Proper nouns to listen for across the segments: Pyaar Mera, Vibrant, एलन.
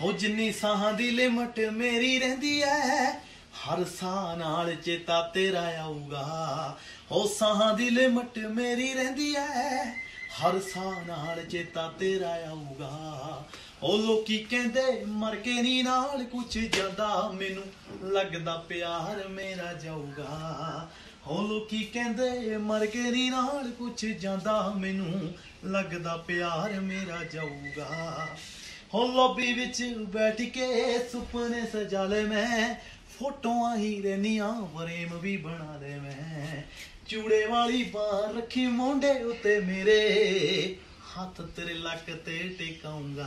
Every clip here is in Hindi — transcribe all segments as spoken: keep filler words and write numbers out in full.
हो जिन्नी साह दी लिमिट मेरी रहंदी है, हर साह नाल चेता तेरा आऊगा। हो साह दी लिमिट मेरी रहंदी है, हर साह नाल चेता तेरा आऊगा। ओ लोकी कहंदे मर के नी नाल कुछ ज्यादा, मैनू लगदा प्यार मेरा जाऊगा। हो लोकी कहंदे मर के नी नाल कुछ ज्यादा, मैनू लगदा प्यार मेरा जाऊगा। हो लॉबी विच बैठ के सुपने सजा ले मैं, फोटोआं ही रहनियां फ्रेम भी बना ले मैं। चूड़े वाली बार रखी मोंडे उते मेरे, हाथ तेरे लक ते टिकाऊंगा।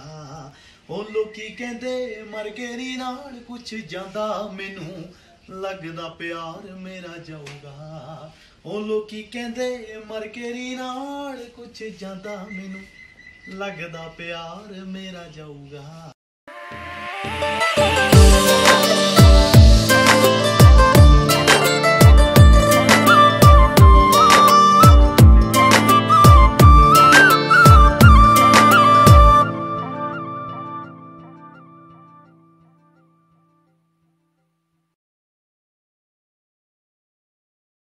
हो लोकी कहंदे मर के नी नाल कुछ ज्यादा, मैनू लगदा प्यार मेरा जाऊगा। हो लोकी कहंदे मर के नी नाल कुछ ज्यादा, मैनू लगदा प्यार मेरा जाऊगा।